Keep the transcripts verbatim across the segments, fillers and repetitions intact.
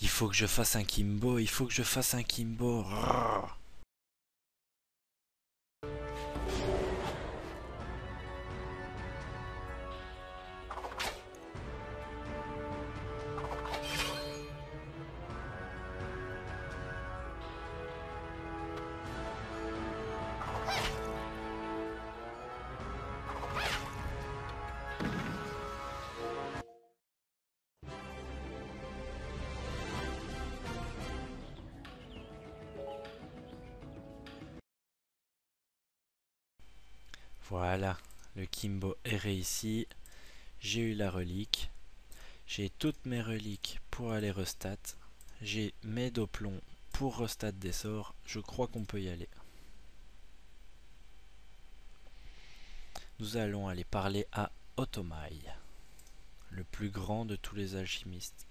Il faut que je fasse un Kimbo, il faut que je fasse un Kimbo. Rrr. Voilà, le Kimbo est réussi, j'ai eu la relique, j'ai toutes mes reliques pour aller restat, j'ai mes doplons pour restat des sorts, je crois qu'on peut y aller. Nous allons aller parler à Otomaï, le plus grand de tous les alchimistes.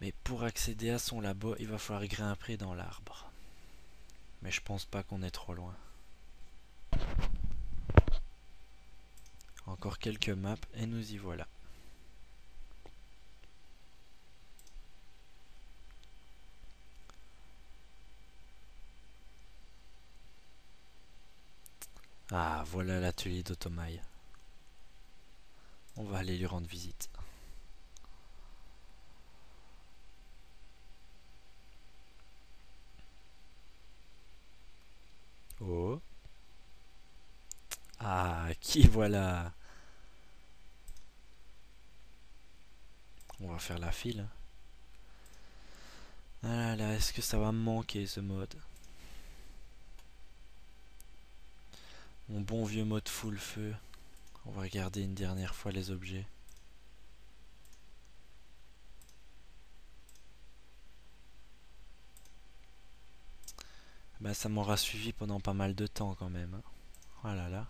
Mais pour accéder à son labo, il va falloir grimper dans l'arbre. Mais je pense pas qu'on est trop loin. Encore quelques maps et nous y voilà. Ah, voilà l'atelier d'Otomaï. On va aller lui rendre visite. Oh. Ah, qui voilà. On va faire la file. Ah là là, est-ce que ça va me manquer ce mode? Mon bon vieux mode full feu. On va regarder une dernière fois les objets. Ben, ça m'aura suivi pendant pas mal de temps quand même. Oh là là.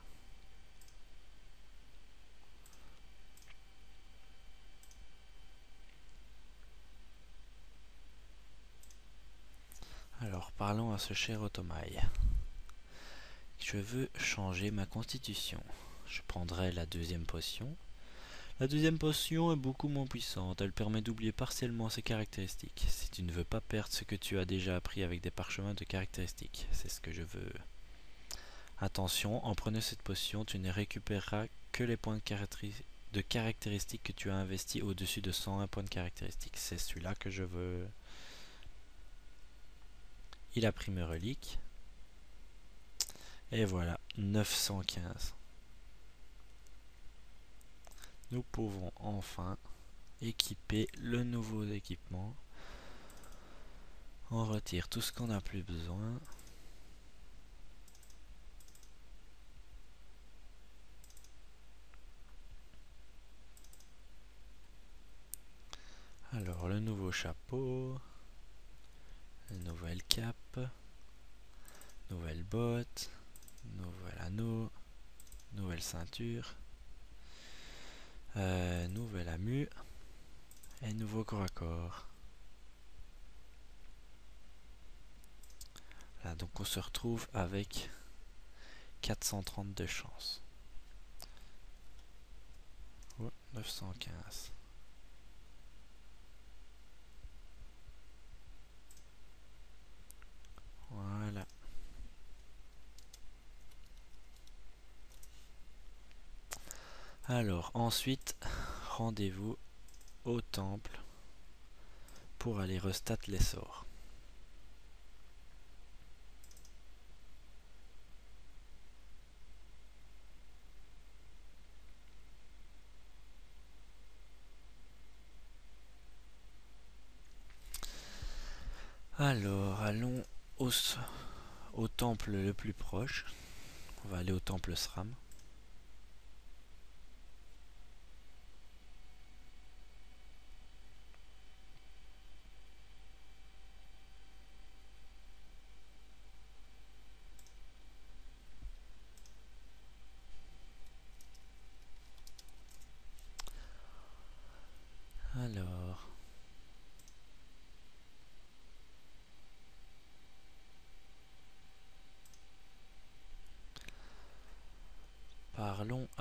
Alors parlons à ce cher Otomaï. Je veux changer ma constitution. Je prendrai la deuxième potion. La deuxième potion est beaucoup moins puissante, elle permet d'oublier partiellement ses caractéristiques. Si tu ne veux pas perdre ce que tu as déjà appris avec des parchemins de caractéristiques, c'est ce que je veux. Attention, en prenant cette potion, tu ne récupéreras que les points de caractéristiques que tu as investis au-dessus de cent un points de caractéristiques. C'est celui-là que je veux. Il a pris mes reliques. Et voilà, neuf cent quinze. Nous pouvons enfin équiper le nouveau équipement. On retire tout ce qu'on n'a plus besoin. Alors le nouveau chapeau, nouvelle cape, nouvelles bottes, nouvel anneau, nouvelle ceinture. Euh, nouvelle amue et nouveau corps à corps. Là, donc on se retrouve avec quatre cent trente de chance. Oh, neuf cent quinze. Voilà. Alors ensuite, rendez-vous au temple pour aller restat les sorts. Alors allons au, au temple le plus proche. On va aller au temple Sram.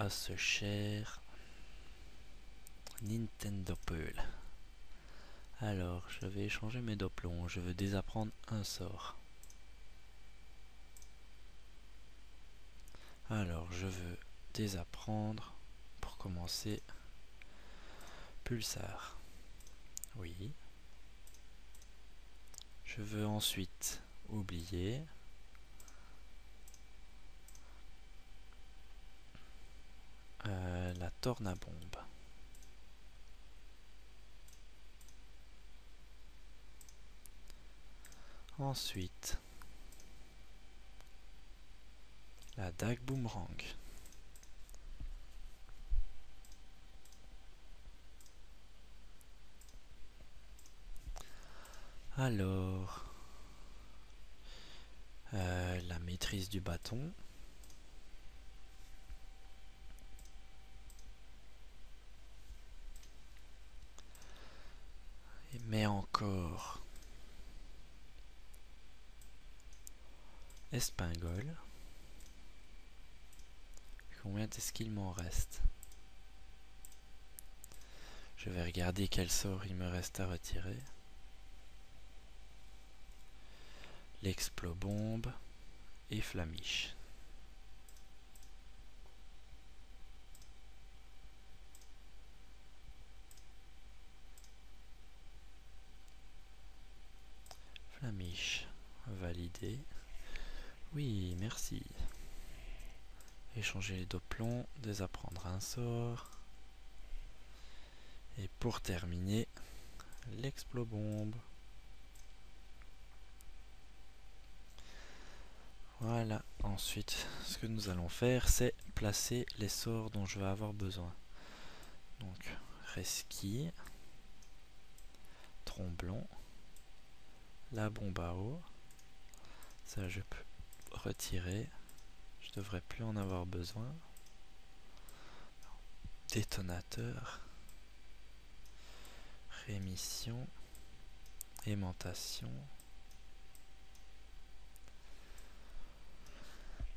Ce cher Nintendo Pool. Alors, je vais échanger mes doplons. Je veux désapprendre un sort. Alors, je veux désapprendre, pour commencer, Pulsar. Oui. Je veux ensuite oublier. Euh, la Tornabombe. Ensuite, la Dague boomerang. Alors, euh, la maîtrise du bâton. Mais encore Espingole. Combien est-ce qu'il m'en reste? Je vais regarder quel sort il me reste à retirer. L'explo-bombe et Flamiche. Flamiche, validé. Oui, merci. Échanger les doplons, désapprendre un sort. Et pour terminer, l'explo-bombe. Voilà, ensuite, ce que nous allons faire, c'est placer les sorts dont je vais avoir besoin. Donc, Resquille, Tromblon, la bombe à eau, ça je peux retirer, je devrais plus en avoir besoin. Détonateur, rémission, aimantation.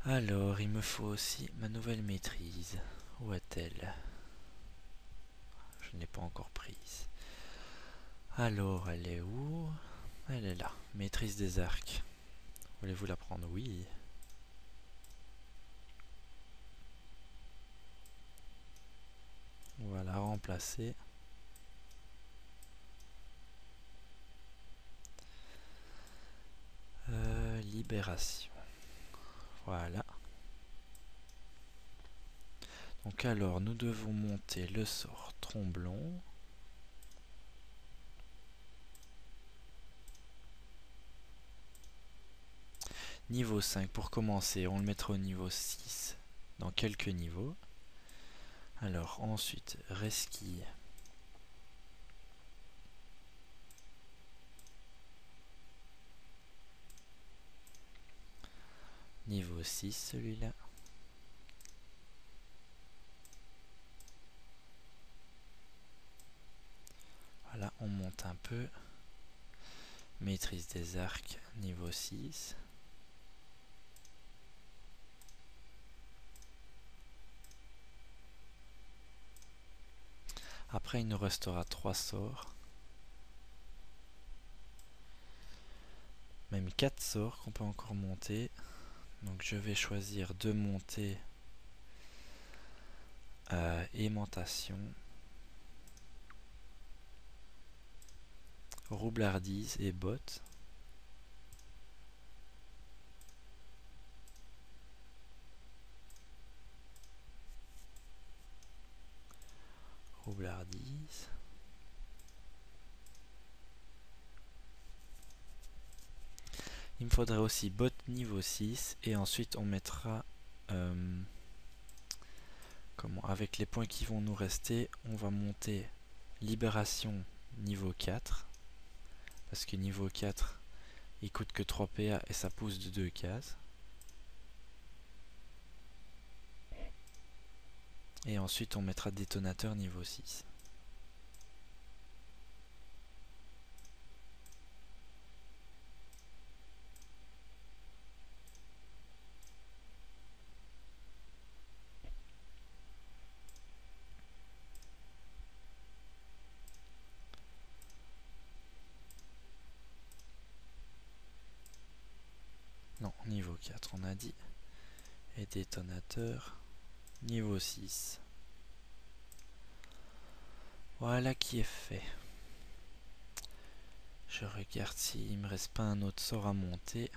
Alors, il me faut aussi ma nouvelle maîtrise. Où est-elle? Je ne l'ai pas encore prise. Alors, elle est où? Elle est là. Maîtrise des arcs. Voulez-vous la prendre? Oui. On va la remplacer. Euh, libération. Voilà. Donc alors, nous devons monter le sort Tromblon. Niveau cinq pour commencer, on le mettra au niveau six dans quelques niveaux. Alors ensuite, Resquille. Niveau six celui-là. Voilà, on monte un peu. Maîtrise des arcs, niveau six. Après, il nous restera trois sorts. Même quatre sorts qu'on peut encore monter. Donc, je vais choisir de monter euh, aimantation, roublardise et bottes. Roublardise. Il me faudrait aussi bot niveau six et ensuite on mettra euh, comment, avec les points qui vont nous rester, on va monter libération niveau quatre parce que niveau quatre il coûte que trois P A et ça pousse de deux cases. Et ensuite on mettra détonateur niveau six. niveau quatre on a dit, et détonateur niveau six. Voilà qui est fait. Je regarde s'il me reste pas un autre sort à monter.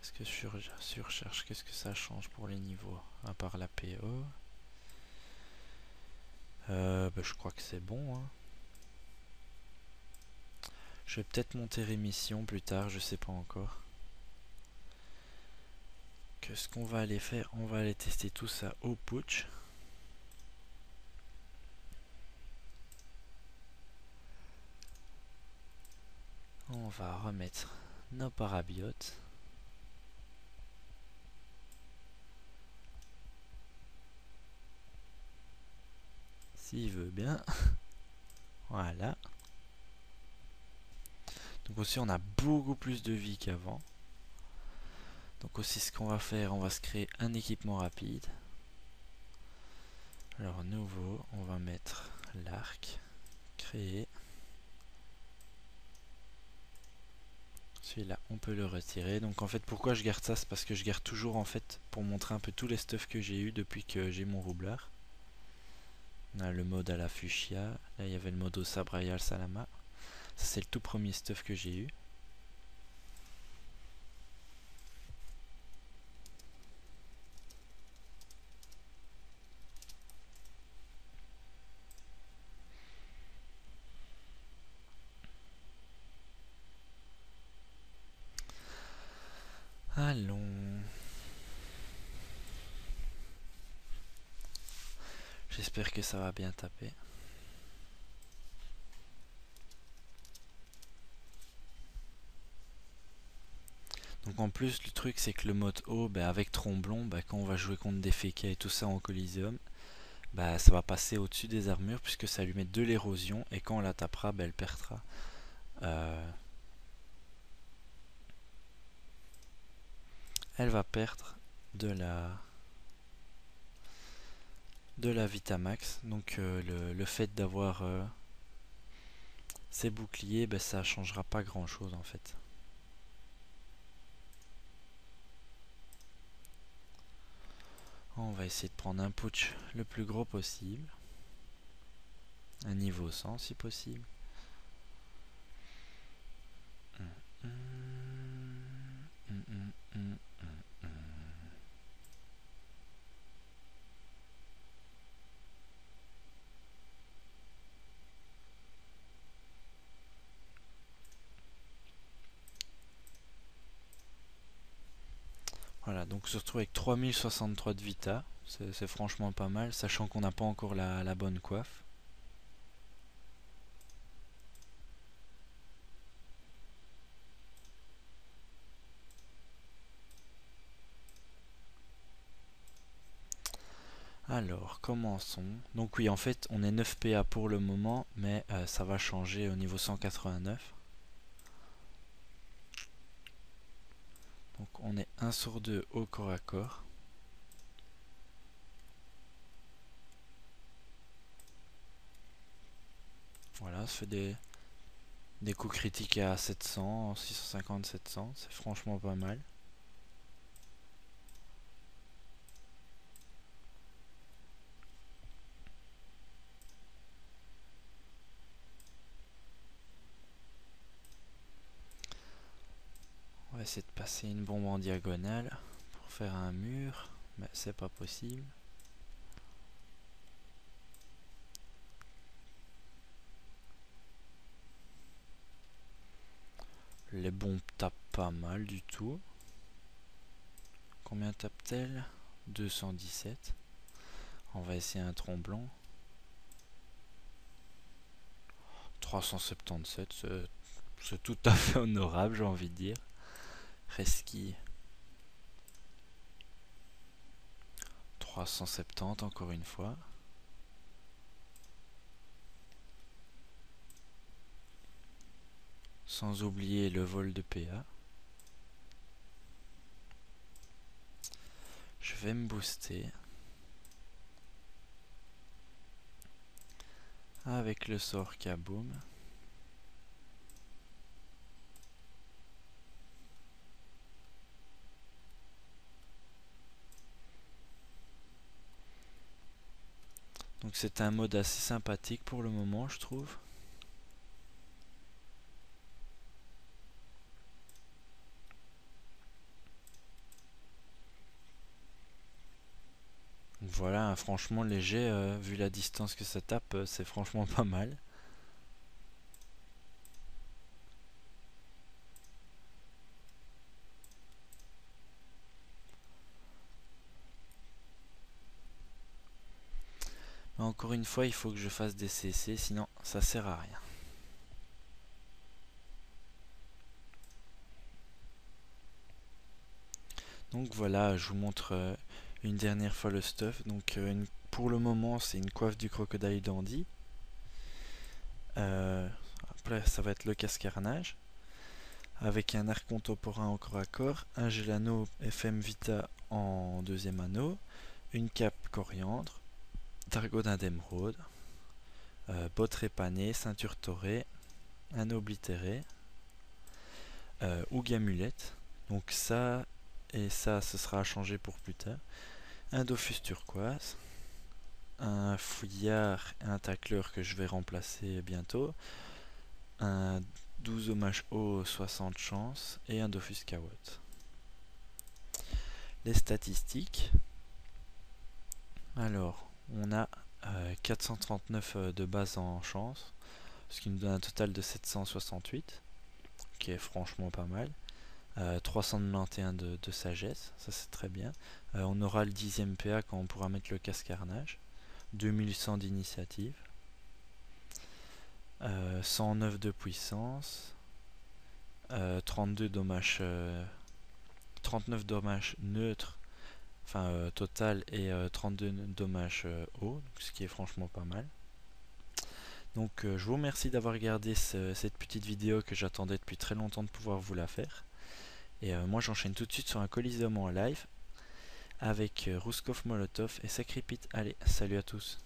Est-ce que sur, sur recherche, qu'est-ce que ça change pour les niveaux, à part la P O? euh, bah, Je crois que c'est bon, hein. Je vais peut-être monter Rémission plus tard, je sais pas encore. Qu'est-ce qu'on va aller faire? On va aller tester tout ça au putsch. On va remettre nos parabiotes. S'il veut bien. Voilà. Donc aussi on a beaucoup plus de vie qu'avant. Donc aussi ce qu'on va faire, on va se créer un équipement rapide. Alors nouveau, on va mettre l'arc. Créer. Celui-là, on peut le retirer. Donc en fait, pourquoi je garde ça? C'est parce que je garde toujours en fait pour montrer un peu tous les stuffs que j'ai eu depuis que j'ai mon roublard. On a le mode à la fuchsia. Là, il y avait le mode au Sabrayal salama. Ça, c'est le tout premier stuff que j'ai eu. Allons. J'espère que ça va bien taper. Donc en plus le truc c'est que le mode eau, bah, avec Tromblon, bah, quand on va jouer contre des Féca et tout ça en Coliseum, bah, ça va passer au-dessus des armures puisque ça lui met de l'érosion et quand on la tapera, bah, elle perdra. Euh... Elle va perdre de la de la Vitamax. Donc euh, le, le fait d'avoir euh, ces boucliers, bah, ça changera pas grand chose en fait. On va essayer de prendre un putsch le plus gros possible. Un niveau cent si possible. Mmh, mmh, mmh, mmh. Voilà, donc on se retrouve avec trois mille soixante-trois de Vita, c'est franchement pas mal, sachant qu'on n'a pas encore la, la bonne coiffe. Alors, commençons. Donc oui, en fait, on est neuf P A pour le moment, mais euh, ça va changer au niveau cent quatre-vingt-neuf. Donc on est un sur deux au corps à corps. Voilà, ça fait des, des coups critiques à sept cents, six cent cinquante, sept cents, c'est franchement pas mal. Essayer de passer une bombe en diagonale pour faire un mur, mais c'est pas possible. Les bombes tapent pas mal du tout. Combien tape-t-elle? Deux cent dix-sept. On va essayer un tromblon. Trois cent soixante-dix-sept, c'est tout à fait honorable, j'ai envie de dire. Resquille trois cent soixante-dix encore une fois. Sans oublier le vol de P A. Je vais me booster. Avec le sort Kaboom. Donc c'est un mode assez sympathique pour le moment, je trouve. Voilà, hein, franchement les jets, euh, vu la distance que ça tape, euh, c'est franchement pas mal. Mais encore une fois, il faut que je fasse des C C, sinon ça sert à rien. Donc voilà, je vous montre... Euh, une dernière fois le stuff. Donc euh, une, pour le moment c'est une coiffe du Crocodile dandy. Euh, après ça va être le Cascarnage avec un arc contemporain au corps à corps, un gel anneau F M Vita en deuxième anneau, une cape coriandre, Dargo d'émeraude, euh, Bottres épanées, ceinture torée, un oblitéré, euh, ou gamulette. Donc ça et ça ce sera à changer pour plus tard. Un Dofus turquoise, un fouillard et un tacleur que je vais remplacer bientôt, un douze hommage haut soixante chances et un Dofus cawotte. Les statistiques, alors on a euh, quatre cent trente-neuf euh, de base en chance, ce qui nous donne un total de sept cent soixante-huit, qui est franchement pas mal. Euh, trois cent quatre-vingt-onze de, de sagesse, ça c'est très bien. Euh, on aura le dixième P A quand on pourra mettre le Cascarnage. deux mille cent d'initiative. Euh, cent neuf de puissance. Euh, trente-deux dommages, euh, trente-neuf dommages neutres, enfin euh, total, et euh, trente-deux dommages euh, hauts, ce qui est franchement pas mal. Donc euh, je vous remercie d'avoir regardé ce, cette petite vidéo que j'attendais depuis très longtemps de pouvoir vous la faire. Et euh, moi j'enchaîne tout de suite sur un Coliseum en live avec euh, Rouskov Molotov et Sacripit. Allez, salut à tous.